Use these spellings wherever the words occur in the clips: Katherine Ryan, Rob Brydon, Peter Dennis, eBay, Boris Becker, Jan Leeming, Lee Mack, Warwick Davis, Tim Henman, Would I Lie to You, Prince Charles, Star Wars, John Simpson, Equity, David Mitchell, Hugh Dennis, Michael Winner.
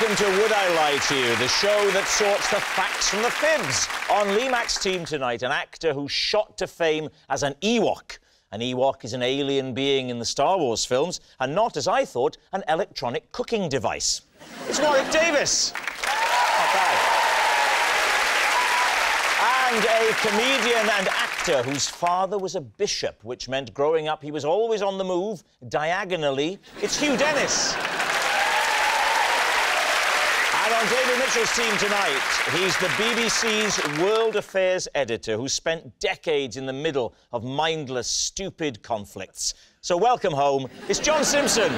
welcome to Would I Lie to You, the show that sorts the facts from the fibs. On Lee Mack's team tonight, an actor who shot to fame as an Ewok. An Ewok is an alien being in the Star Wars films, and not, as I thought, an electronic cooking device. It's Warwick Davis. Not bad. And a comedian and actor whose father was a bishop, which meant growing up he was always on the move, diagonally. It's Hugh Dennis. And on David Mitchell's team tonight, he's the BBC's World Affairs editor who spent decades in the middle of mindless, stupid conflicts. So welcome home, it's John Simpson.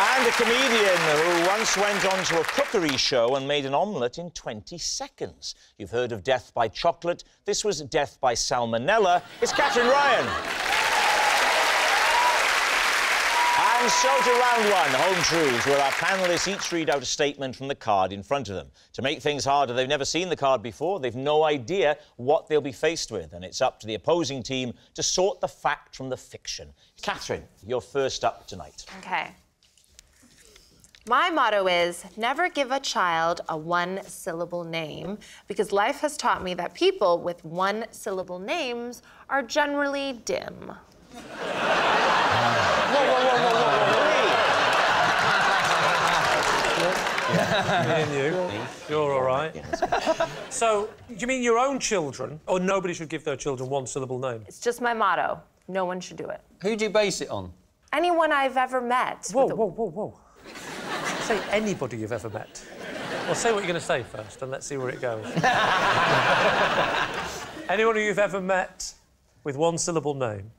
And a comedian who once went on to a cookery show and made an omelette in 20 seconds. You've heard of death by chocolate. This was death by salmonella. It's Katherine Ryan. And so to round one, Home Truths, where our panellists each read out a statement from the card in front of them. To make things harder, they've never seen the card before. They've no idea what they'll be faced with. And it's up to the opposing team to sort the fact from the fiction. Katherine, you're first up tonight. OK. My motto is, never give a child a one-syllable name, because life has taught me that people with one-syllable names are generally dim. Whoa, whoa, whoa, whoa, whoa. Me and you. You're all right. Yeah, so, you mean your own children, or nobody should give their children one-syllable names? It's just my motto. No one should do it. Who do you base it on? Anyone I've ever met. Whoa, whoa, whoa, whoa. Say anybody you've ever met. Well, say what you're going to say first, and let's see where it goes. Anyone who you've ever met with one-syllable name?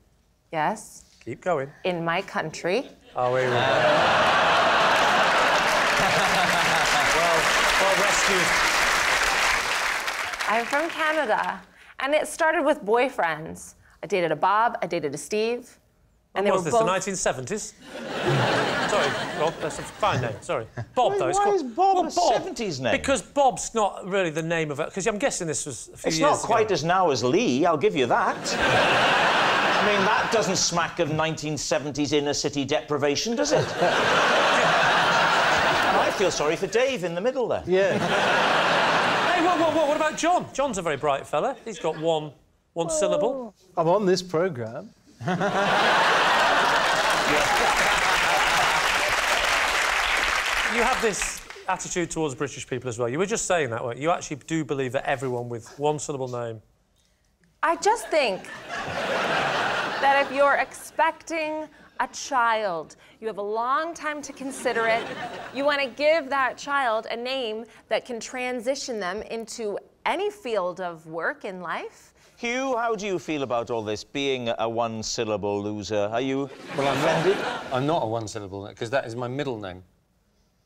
Yes. Keep going. In my country. Oh, here we go. well rescued. I'm from Canada, and it started with boyfriends. I dated a Bob, I dated a Steve, and they were both... What was this, the 1970s? Sorry, Rob, that's a fine name, sorry. Bob, though. Why is Bob a 70s name? Because Bob's not really the name of it, because I'm guessing this was a few years ago. It's not quite as now as Lee, I'll give you that. I mean, that doesn't smack of 1970s inner-city deprivation, does it? I feel sorry for Dave in the middle there. Yeah. Hey, whoa, whoa, whoa, what about John? John's a very bright fella. He's got one syllable. I'm on this programme. You have this attitude towards British people as well. You were just saying that, weren't you? You actually do believe that everyone with one-syllable name... I just think that if you're expecting a child, you have a long time to consider it, you want to give that child a name that can transition them into any field of work in life. Hugh, how do you feel about all this, being a one-syllable loser? Are you offended? I'm not a one-syllable, because that is my middle name.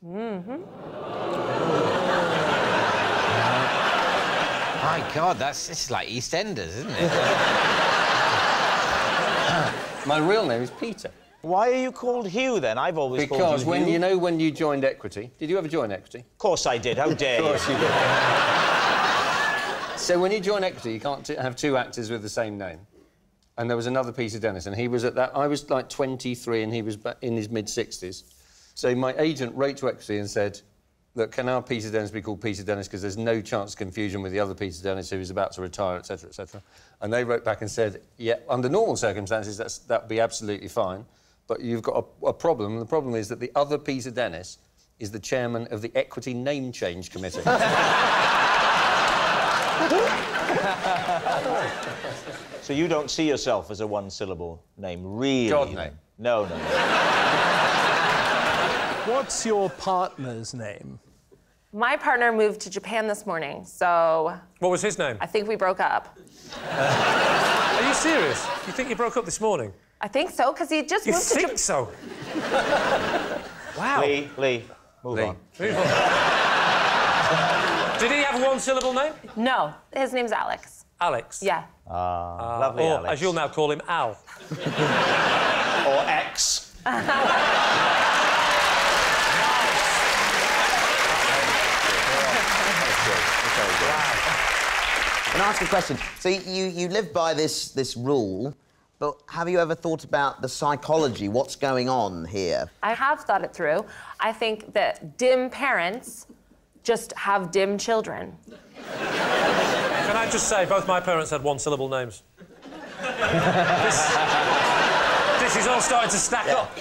My God, this is like EastEnders, isn't it? My real name is Peter. Why are you called Hugh, then? I've always called you Hugh. You know when you joined Equity... Did you ever join Equity? Of course I did, how dare you? Of course you did. So when you join Equity, you can't have two actors with the same name. And there was another Peter Dennis, and he was at that... I was, like, 23, and he was in his mid-60s. So my agent wrote to Equity and said, look, can our Peter Dennis be called Peter Dennis, because there's no chance of confusion with the other Peter Dennis who is about to retire, etc, etc. And they wrote back and said, yeah, under normal circumstances, that'd be absolutely fine, but you've got a problem, and the problem is that the other Peter Dennis is the chairman of the Equity Name Change Committee. So you don't see yourself as a one-syllable name, really? God, no. No, no, no. What's your partner's name? My partner moved to Japan this morning, so... What was his name? I think we broke up. Are you serious? You think you broke up this morning? I think so, because he just moved to... You think so? Wow. Lee, move on. Move on. Did he have a one-syllable name? No, his name's Alex. Alex? Yeah. Ah, lovely Alex. Or, as you'll now call him, Al. Or X. Wow. Can I ask a question? So you live by this rule, But have you ever thought about the psychology? What's going on here? I have thought it through. I think that dim parents just have dim children. Can I just say, both my parents had one-syllable names. This is all starting to stack up.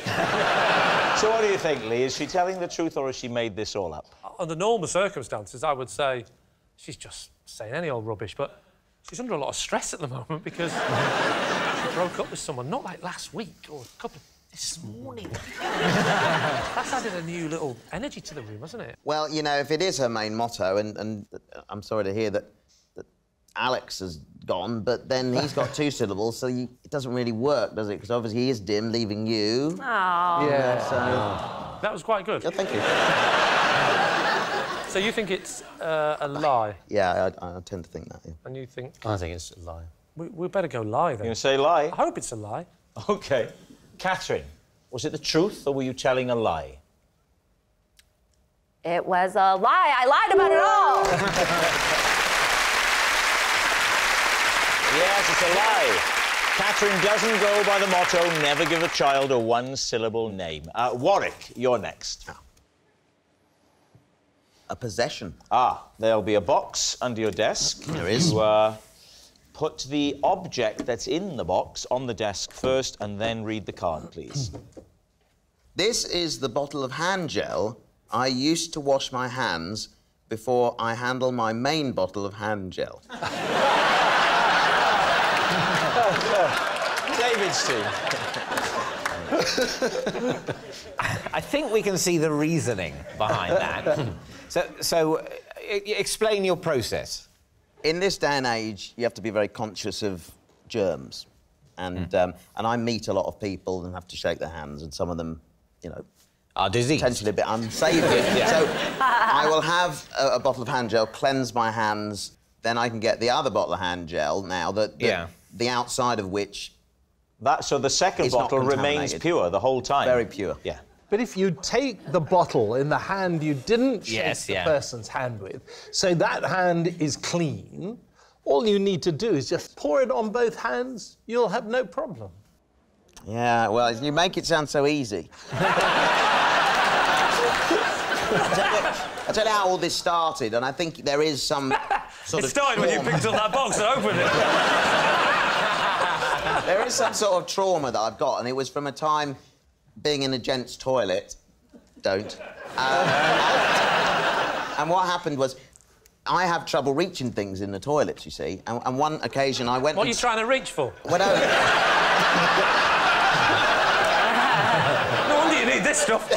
So what do you think, Lee? Is she telling the truth or has she made this all up? Under normal circumstances, I would say she's just saying any old rubbish, but she's under a lot of stress at the moment because she broke up with someone, not like last week or a couple of... this morning. That's added a new little energy to the room, hasn't it? Well, you know, if it is her main motto, and I'm sorry to hear that, Alex has gone, but then he's got two syllables, so it doesn't really work, does it? Because obviously he is dim, leaving you. Aww. Yeah, so... Aww. That was quite good. Yeah, thank you. So you think it's a lie? Yeah, I tend to think that, yeah. And you think... I think it's a lie. We better go lie, then. You're going to say lie? I hope it's a lie. OK. Katherine, was it the truth or were you telling a lie? It was a lie. I lied about it all! Yes, it's a lie. Katherine doesn't go by the motto, never give a child a one-syllable name. Warwick, you're next. Oh. A possession. Ah, there'll be a box under your desk. There is. You, put the object that's in the box on the desk first and then read the card, please. This is the bottle of hand gel I used to wash my hands before I handle my main bottle of hand gel. David's team. I think we can see the reasoning behind that. So explain your process. In this day and age, you have to be very conscious of germs, and I meet a lot of people and have to shake their hands, and some of them, you know, are diseased. Potentially a bit unsavoury. Yeah. So I will have a bottle of hand gel, cleanse my hands. Then I can get the other bottle of hand gel now that yeah. The outside of which... That, so the second bottle remains pure the whole time? Very pure. Yeah. But if you take the bottle in the hand you didn't shake the person's hand with, so that hand is clean, all you need to do is just pour it on both hands, you'll have no problem. Yeah, well, you make it sound so easy. I tell you how all this started, and I think there is some... It started when you picked up that box and opened it. There is some sort of trauma that I've got, and it was from a time being in a gent's toilet. Don't. And what happened was, I have trouble reaching things in the toilets, you see. And one occasion I went... What are you trying to reach for? Well, no wonder you need this stuff.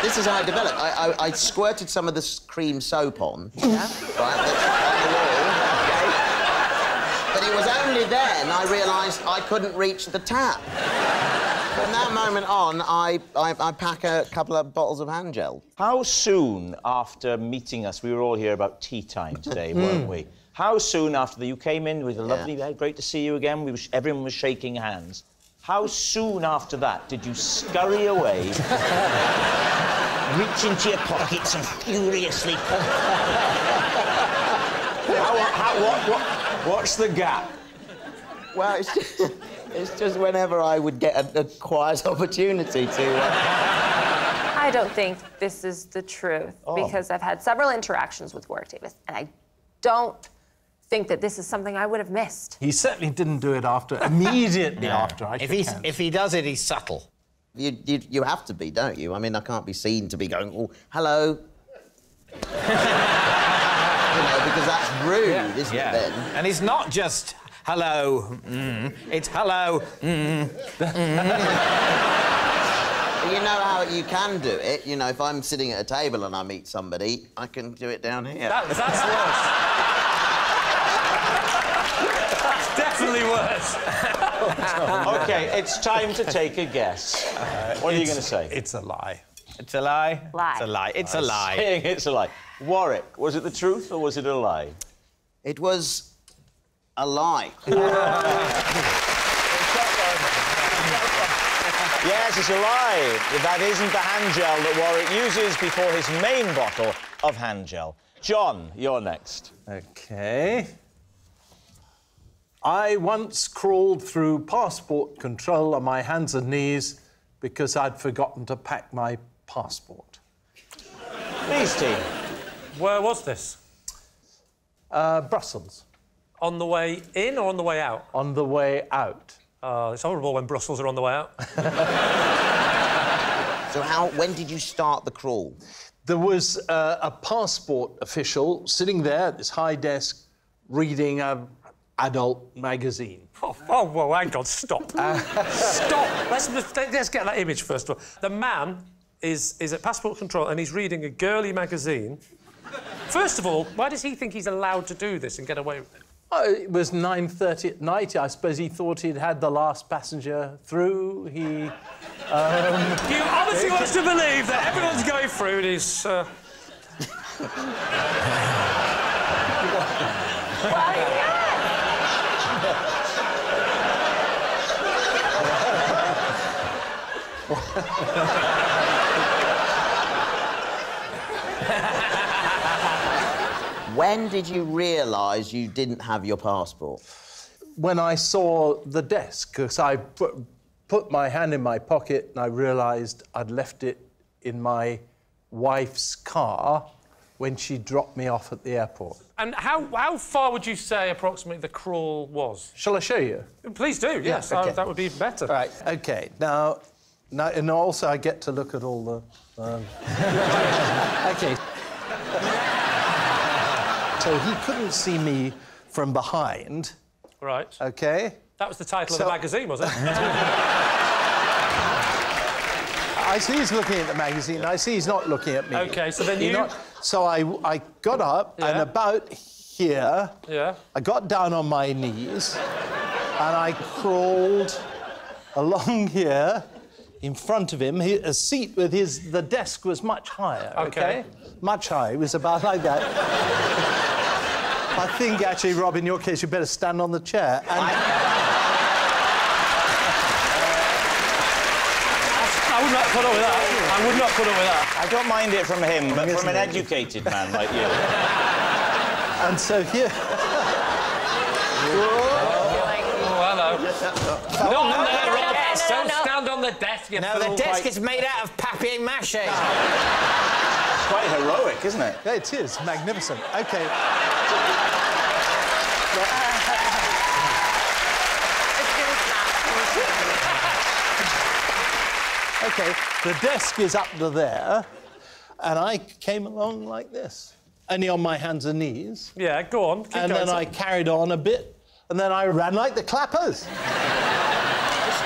This is how I developed. I squirted some of the cream soap on. Yeah. Right, on the wall. Okay. But it was only then I realised I couldn't reach the tap. From that moment on, I pack a couple of bottles of hand gel. How soon after meeting us, we were all here about tea time today, weren't we? How soon after you came in with a lovely, great to see you again, everyone was shaking hands. How soon after that did you scurry away, reach into your pockets and furiously... what's the gap? Well, it's just whenever I would get a quiet opportunity to... I don't think this is the truth, because I've had several interactions with Warwick Davis, and I don't... think that this is something I would have missed. He certainly didn't do it after, immediately after. If he does it, he's subtle. You have to be, don't you? I mean, I can't be seen to be going, oh, hello. You know, because that's rude, isn't it, then? And it's not just hello, it's hello, You know how you can do it. You know, if I'm sitting at a table and I meet somebody, I can do it down here. That's worse. Definitely worse. OK, it's time to take a guess. What are you going to say? It's a lie. It's a lie? Lie. It's a lie. It's a lie. It's a lie. Warwick, was it the truth or was it a lie? It was... a lie. Yes, it's a lie. That isn't the hand gel that Warwick uses before his main bottle of hand gel. John, you're next. OK. I once crawled through passport control on my hands and knees because I'd forgotten to pack my passport. Please, team. Where was this? Brussels. On the way in or on the way out? On the way out. It's horrible when Brussels are on the way out. So when did you start the crawl? There was a passport official sitting there at this high desk reading an adult magazine. Oh, well, hang on, stop. Stop! Let's get that image first of all. The man is at passport control and he's reading a girly magazine. First of all, why does he think he's allowed to do this and get away with it? Oh, it was 9:30 at night. I suppose he thought he'd had the last passenger through. He... You obviously want to believe that everyone's going through this... When did you realise you didn't have your passport? When I saw the desk, because I put my hand in my pocket and I realised I'd left it in my wife's car when she dropped me off at the airport. And how far would you say, approximately, the crawl was? Shall I show you? Please do, yes. Okay. That would be even better. Right, OK, now... And also, I get to look at all the... OK. So he couldn't see me from behind. Right. OK? That was the title of the magazine, was it? I see he's looking at the magazine, and I see he's not looking at me. OK, so then you... Not... So I got up, and about here... Yeah. I got down on my knees, and I crawled along here in front of him. A seat with his... The desk was much higher, OK? Much higher. It was about like that. I think, actually, Rob, in your case, you'd better stand on the chair. And... I would not put up with that. I would not put up with that. I don't mind it from him, but from an educated man like you. And so here... Oh, hello. No, Rob. Don't stand on the desk, you No, the desk is made out of papier-mâché. It's quite heroic, isn't it? Yeah, it is. Magnificent. OK. OK, the desk is up to there, and I came along like this. Only on my hands and knees. Yeah, go on. Keep and going, then I carried on a bit, and then I ran like the clappers.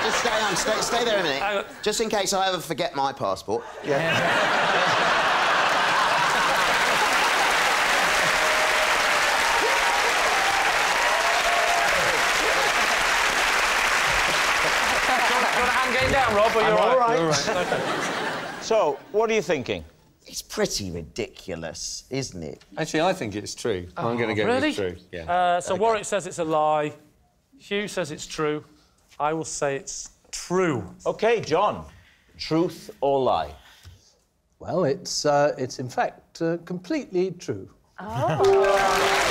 just stay on, stay there a minute. Just in case I ever forget my passport. Yeah. Down, Rob, but you're all right. You're all right. So, what are you thinking? It's pretty ridiculous, isn't it? Actually, I think it's true. I'm going to go with true. Yeah. So, Warwick says it's a lie. Hugh says it's true. I will say it's true. OK, John. Truth or lie? Well, it's in fact completely true. Oh.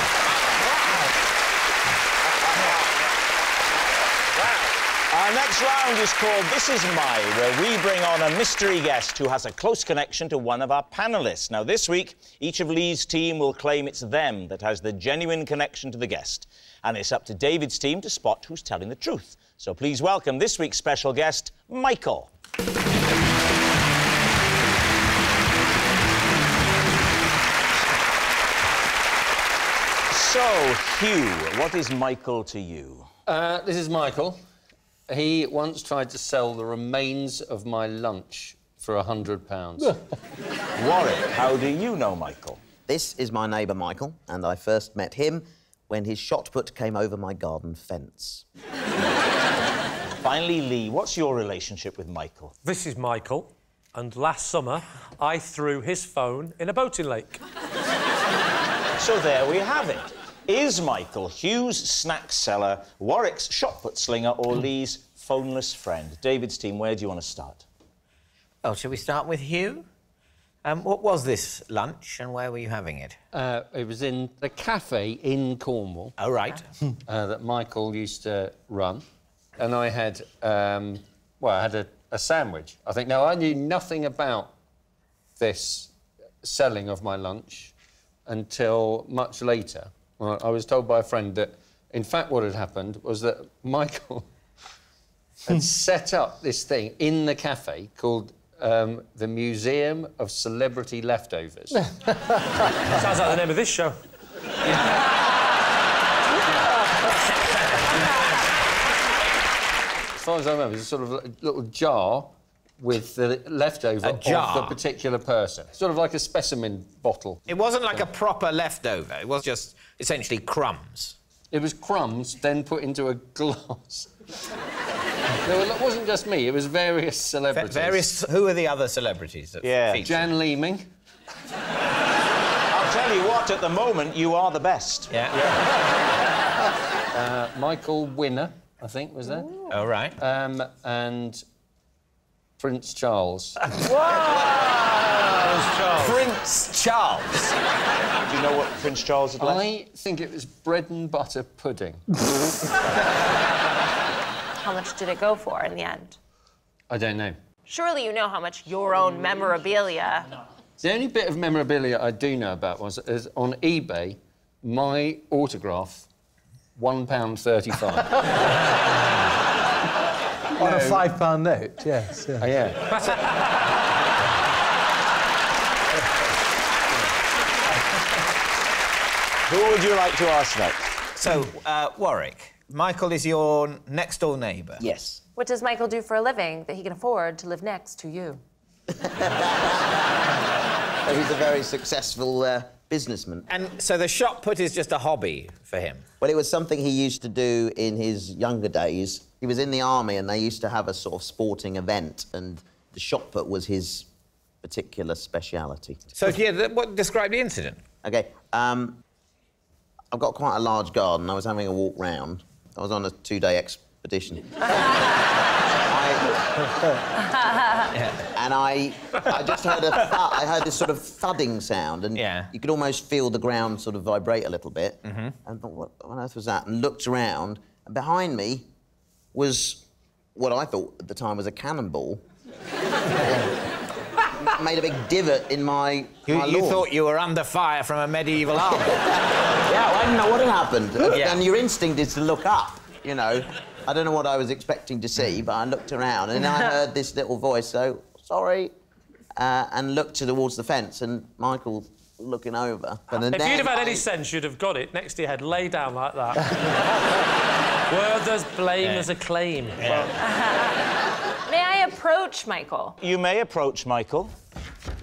Our next round is called This Is My, where we bring on a mystery guest who has a close connection to one of our panellists. Now, this week, each of Lee's team will claim it's them that has the genuine connection to the guest. And it's up to David's team to spot who's telling the truth. So please welcome this week's special guest, Michael. So, Hugh, what is Michael to you? This is Michael. He once tried to sell the remains of my lunch for £100. Warwick, how do you know Michael? This is my neighbour, Michael, and I first met him when his shot put came over my garden fence. Finally, Lee, what's your relationship with Michael? This is Michael, and last summer, I threw his phone in a boating lake. So there we have it. Is Michael Hugh's snack seller, Warwick's shot put slinger, or Lee's phoneless friend? David's team, where do you want to start? Oh, shall we start with Hugh? What was this lunch and where were you having it? It was in the cafe in Cornwall. Oh, right. That Michael used to run. And I had, well, I had a sandwich, I think. Now, I knew nothing about this selling of my lunch until much later. Well, I was told by a friend that, in fact, what had happened was that Michael had set up this thing in the cafe called the Museum of Celebrity Leftovers. Sounds like the name of this show. As far as I remember, it's a sort of a little jar with the leftover of the particular person. Sort of like a specimen bottle. It wasn't like a proper leftover. It was just essentially crumbs. It was crumbs then put into a glass. It wasn't just me, it was various celebrities. Who are the other celebrities? That featured? Jan Leeming. I'll tell you what, at the moment, you are the best. Yeah. Michael Winner, I think, was there. Oh, right. And Prince Charles. Wow! Prince Charles. Prince Charles. Do you know what Prince Charles had left? I think it was bread and butter pudding. How much did it go for in the end? I don't know. Surely you know how much your own memorabilia... No. The only bit of memorabilia I do know about was on eBay, my autograph, £1.35. On a £5 note, yes. Yeah. Oh, yeah. Who would you like to ask next? So, Warwick, Michael is your next-door neighbour. Yes. What does Michael do for a living that he can afford to live next to you? He's a very successful businessman. And so the shot put is just a hobby for him? Well, it was something he used to do in his younger days. He was in the army and they used to have a sort of sporting event and the shot put was his particular speciality. So, yeah, what described the incident? OK, I've got quite a large garden. I was having a walk round. I was on a two-day expedition. And I just heard I heard this sort of thudding sound and you could almost feel the ground sort of vibrate a little bit. And thought, what on earth was that? And looked around and behind me was what I thought at the time was a cannonball. Made a big divot in my lawn. You thought you were under fire from a medieval army. Yeah, well, I didn't know what had happened. And your instinct is to look up, you know. I don't know what I was expecting to see, but I looked around and I heard this little voice, so, sorry, and looked towards the fence and Michael looking over. And if you'd have had any sense, you'd have got it next to your head, lay down like that. Word as blame as a claim. Yeah. Well... May I approach Michael? You may approach Michael.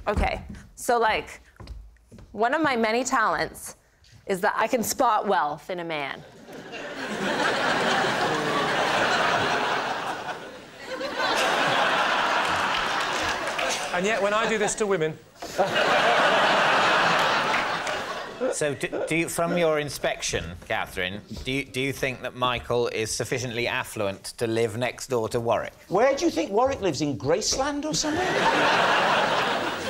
OK, so, like, one of my many talents is that I can spot wealth in a man. And yet, when I do this to women... So, do you, from your inspection, Katherine, do you think that Michael is sufficiently affluent to live next door to Warwick? Where do you think Warwick lives? In Graceland or something?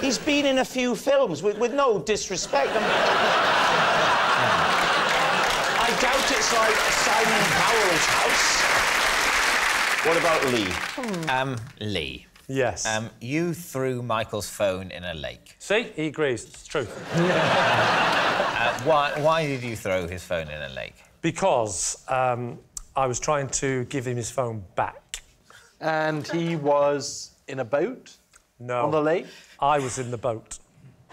He's been in a few films, with no disrespect. I doubt it's like Simon Cowell's house. What about Lee? Lee. Yes. You threw Michael's phone in a lake. See? He agrees. It's true. Why did you throw his phone in a lake? Because I was trying to give him his phone back. And he was in a boat? No. On the lake? I was in the boat.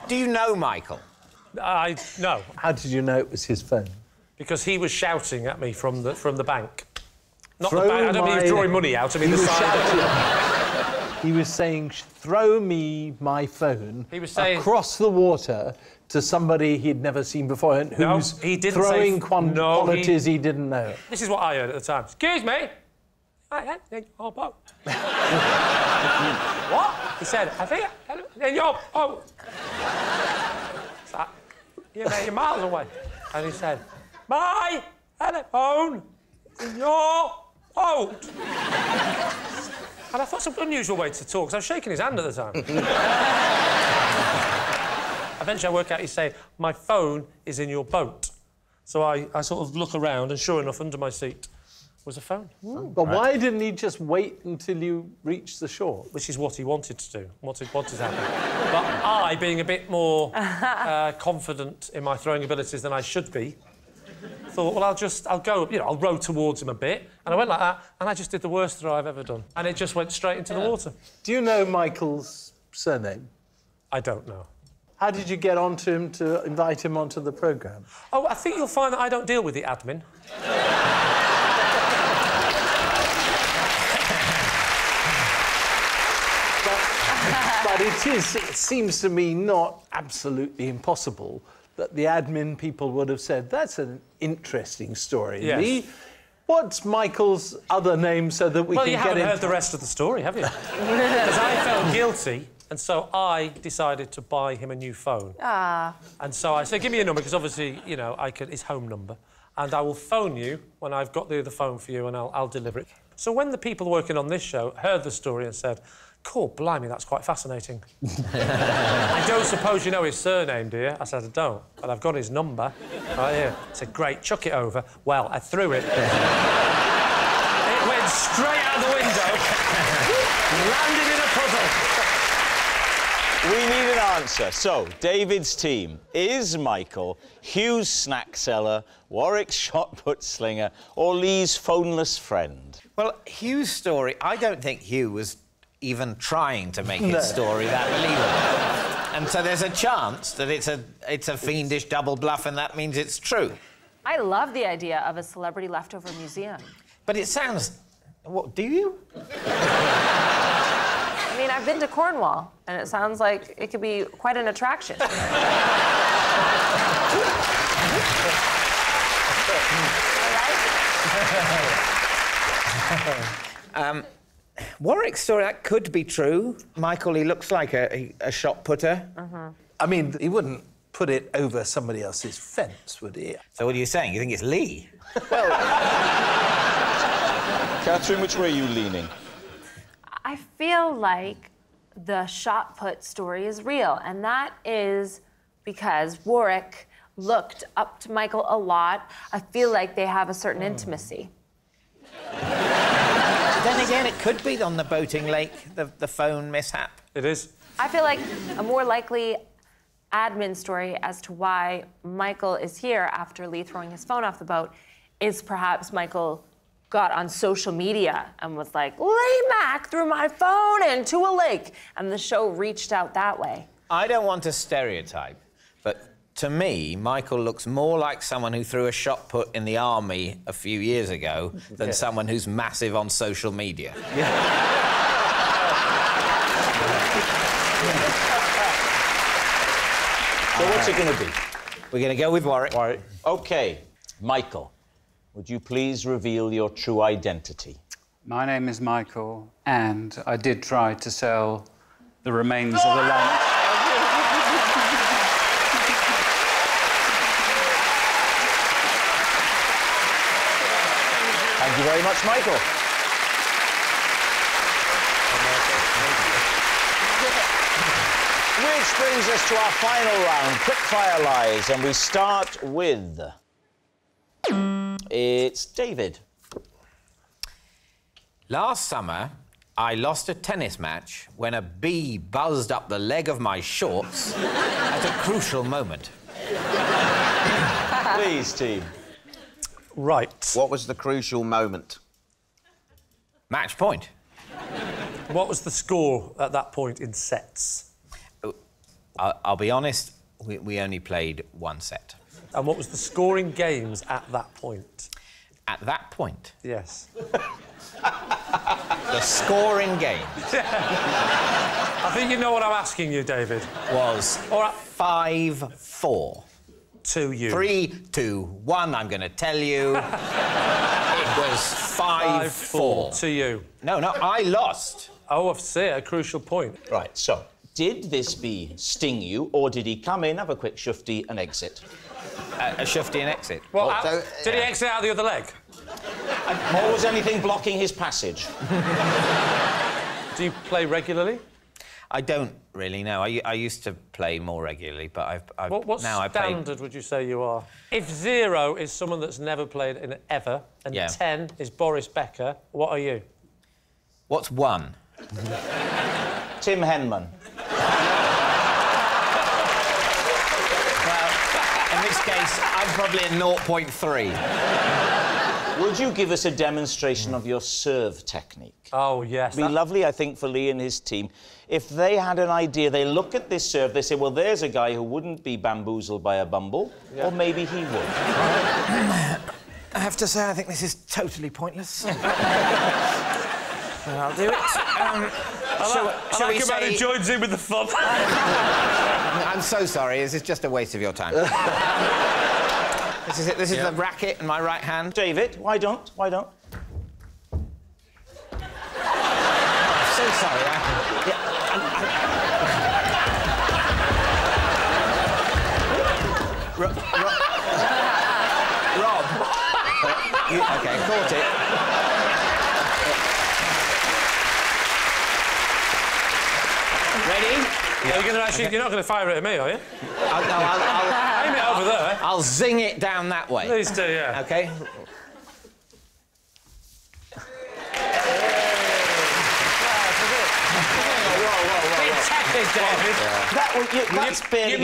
Do you know Michael? No. How did you know it was his phone? Because he was shouting at me from the bank. Not the bank. I don't mean he was drawing money out. I mean the side. He was saying, throw me my phone across the water to somebody he'd never seen before and who's throwing quantities he didn't know. This is what I heard at the time. Excuse me. I think your boat. What? He said, I think in your boat. It's like, you're miles away. And he said, my telephone in your boat. And I thought it's an unusual way to talk, because I was shaking his hand at the time. Eventually, I work out, you say, my phone is in your boat. So I sort of look around, and sure enough, under my seat was a phone. Ooh, but right. Why didn't he just wait until you reached the shore? Which is what he wanted to do, what has happened. But I, being a bit more confident in my throwing abilities than I should be, thought, well, I'll go, you know, I'll row towards him a bit. And I went like that, and I just did the worst throw I've ever done. And it just went straight into the water. Do you know Michael's surname? I don't know. How did you get on to him to invite him onto the programme? Oh, I think you'll find that I don't deal with the admin. But it seems to me not absolutely impossible that the admin people would have said, that's an interesting story. Yes. Lee, what's Michael's other name so that we can get into... Well, you haven't heard the rest of the story, have you? Because I felt guilty, and so I decided to buy him a new phone. Ah. And so I said, give me your number, because obviously, you know, I could... his home number. And I will phone you when I've got the other phone for you, and I'll deliver it. So when the people working on this show heard the story and said, cool, blimey, that's quite fascinating. I don't suppose you know his surname, do you? I said, I don't, but I've got his number right here. I said, great, chuck it over. Well, I threw it. It went straight out the window, landed in a puddle. We need an answer. So, David's team is Michael, Hugh's snack seller, Warwick's shot put slinger, or Lee's phoneless friend? Well, Hugh's story, I don't think Hugh was even trying to make his story that believable. And so there's a chance that it's a fiendish double bluff, and that means it's true. I love the idea of a celebrity leftover museum. But it sounds... What, do you? I mean, I've been to Cornwall, and it sounds like it could be quite an attraction. Warwick's story, that could be true. Michael, he looks like a shot putter. Mm-hmm. I mean, he wouldn't put it over somebody else's fence, would he? So what are you saying? You think it's Lee? Well... Katherine, which way are you leaning? I feel like the shot put story is real, and that is because Warwick looked up to Michael a lot. I feel like they have a certain intimacy. Then again, it could be on the boating lake, the phone mishap. It is. I feel like a more likely admin story as to why Michael is here after Lee throwing his phone off the boat is perhaps Michael got on social media and was like, Lee Mack threw my phone into a lake, and the show reached out that way. I don't want to stereotype, but to me, Michael looks more like someone who threw a shot put in the army a few years ago than someone who's massive on social media. So what's it going to be? We're going to go with Warwick. OK, Michael. Would you please reveal your true identity? My name is Michael, and I did try to sell the remains of the lunch. Thank you very much, Michael. Which brings us to our final round, quickfire lies, and we start with... It's David. Last summer, I lost a tennis match when a bee buzzed up the leg of my shorts at a crucial moment. Please, team. Right. What was the crucial moment? Match point. What was the score at that point in sets? I'll be honest, we only played one set. And what was the scoring games at that point? At that point? Yes. The scoring games. Yeah. I think you know what I'm asking you, David. Was 5-4. To you. 3-2-1, I'm going to tell you. It was 5-4. To you. No, I lost. Oh, I see, a crucial point. Right, so, did this bee sting you, or did he come in, have a quick shufti and exit? A shufti and exit. Well, did he exit out the other leg? Or was anything blocking his passage? Do you play regularly? I don't really know. I used to play more regularly, but I've what standard would you say you are? If 0 is someone that's never played in ever, and 10 is Boris Becker, what are you? What's 1? Tim Henman. Well, in this case, I'm probably a 0.3. Would you give us a demonstration of your serve technique? Oh, yes. It'd be lovely, I think, for Lee and his team. If they had an idea, they look at this serve, they say, well, there's a guy who wouldn't be bamboozled by a bumble, or maybe he would. I have to say, I think this is totally pointless. But I'll do it. Shall we say... man who joins in with the fun. I'm so sorry. This is just a waste of your time. This is it. This is the racket in my right hand. David, why don't? I'm so sorry. Rob. You... OK, caught it. Ready? Yeah. You're gonna actually, you're not going to fire it at me, are you? I'll aim it over there. I'll zing it down that way. Please do, yeah. OK. You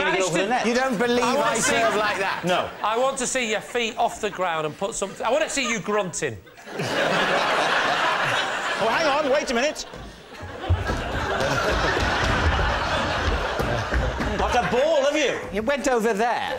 don't believe I serve like that? No. I want to see your feet off the ground and put something... I want to see you grunting. Oh, hang on, wait a minute. What a ball, have you? You went over there.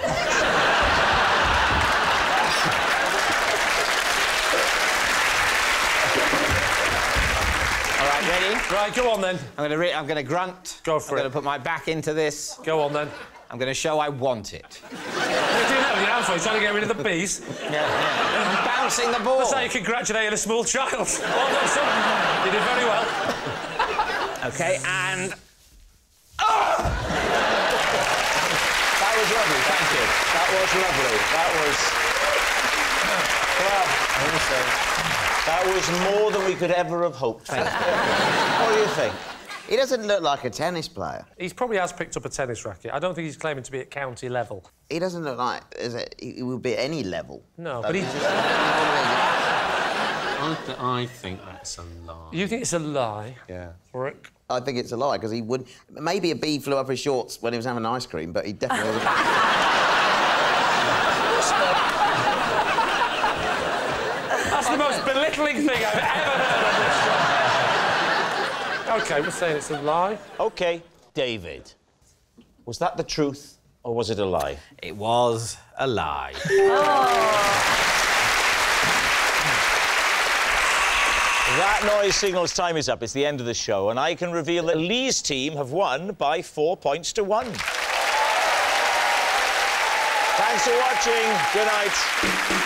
All right, ready? Right, go on then. I'm going to grunt. Go for it. I'm going to put my back into this. Go on then. I'm going to show I want it. What are you doing now with your hands? You're trying to get rid of the bees. Yeah. I'm bouncing the ball. That's how you congratulate a small child. Well done, son. You did very well. OK, and... Oh! That was lovely, thank you. That was lovely. That was more than we could ever have hoped for. What do you think? He doesn't look like a tennis player. He probably has picked up a tennis racket. I don't think he's claiming to be at county level. He doesn't look like he would be at any level. No, but he... I think that's a lie. You think it's a lie? Yeah. Rick? I think it's a lie, because he would... Maybe a bee flew up his shorts when he was having ice cream, but he definitely... That's the most belittling thing I've ever heard of this show. OK, we're saying it's a lie. OK, David, was that the truth or was it a lie? It was a lie. Oh. That noise signals time is up. It's the end of the show, and I can reveal that Lee's team have won by 4 points to 1. Thanks for watching. Good night.